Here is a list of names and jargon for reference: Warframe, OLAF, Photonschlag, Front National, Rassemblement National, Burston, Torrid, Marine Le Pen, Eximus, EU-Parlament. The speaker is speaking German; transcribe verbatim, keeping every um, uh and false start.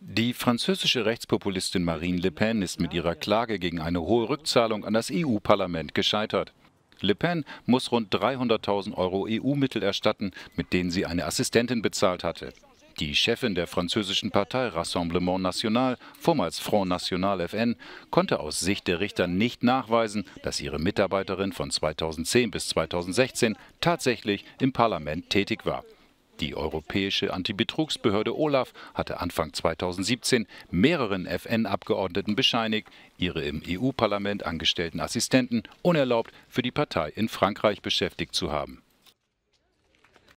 Die französische Rechtspopulistin Marine Le Pen ist mit ihrer Klage gegen eine hohe Rückzahlung an das E U-Parlament gescheitert. Le Pen muss rund dreihunderttausend Euro E U-Mittel erstatten, mit denen sie eine Assistentin bezahlt hatte. Die Chefin der französischen Partei Rassemblement National, vormals Front National F N, konnte aus Sicht der Richter nicht nachweisen, dass ihre Mitarbeiterin von zweitausendzehn bis zweitausendsechzehn tatsächlich im Parlament tätig war. Die Europäische Antibetrugsbehörde OLAF hatte Anfang zweitausendsiebzehn mehreren F N-Abgeordneten bescheinigt, ihre im E U-Parlament angestellten Assistenten unerlaubt für die Partei in Frankreich beschäftigt zu haben.